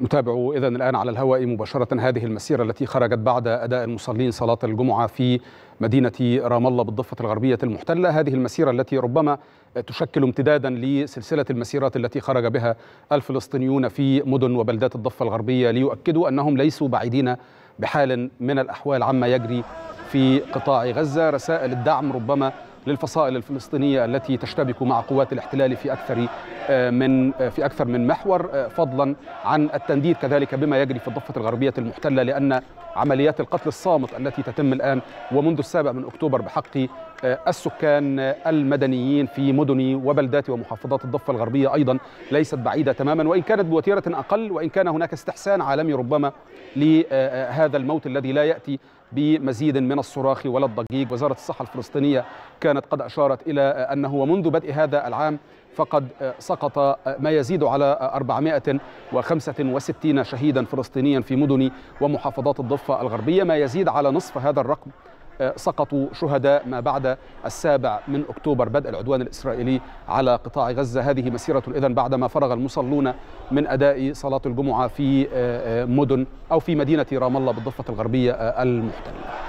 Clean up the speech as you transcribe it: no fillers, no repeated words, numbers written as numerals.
نتابع إذن الآن على الهواء مباشرة هذه المسيرة التي خرجت بعد أداء المصلين صلاة الجمعة في مدينة رام الله بالضفة الغربية المحتلة. هذه المسيرة التي ربما تشكل امتدادا لسلسلة المسيرات التي خرج بها الفلسطينيون في مدن وبلدات الضفة الغربية ليؤكدوا أنهم ليسوا بعيدين بحال من الأحوال عما يجري في قطاع غزة. رسائل الدعم ربما للفصائل الفلسطينية التي تشتبك مع قوات الاحتلال في أكثر من محور، فضلا عن التنديد كذلك بما يجري في الضفة الغربية المحتلة، لأن عمليات القتل الصامت التي تتم الآن ومنذ 7 أكتوبر بحق السكان المدنيين في مدن وبلدات ومحافظات الضفة الغربية أيضا ليست بعيدة تماما، وإن كانت بوتيرة أقل، وإن كان هناك استحسان عالمي ربما لهذا الموت الذي لا يأتي بمزيد من الصراخ ولا الضجيج. وزارة الصحة الفلسطينية كانت قد أشارت إلى أنه ومنذ بدء هذا العام فقد سقط ما يزيد على 465 شهيدا فلسطينيا في مدن ومحافظات الضفة الغربية، ما يزيد على نصف هذا الرقم سقطوا شهداء ما بعد 7 أكتوبر بدء العدوان الإسرائيلي على قطاع غزة. هذه مسيرة إذن بعدما فرغ المصلون من أداء صلاة الجمعة في مدن أو في مدينة رام الله بالضفة الغربية المحتلة.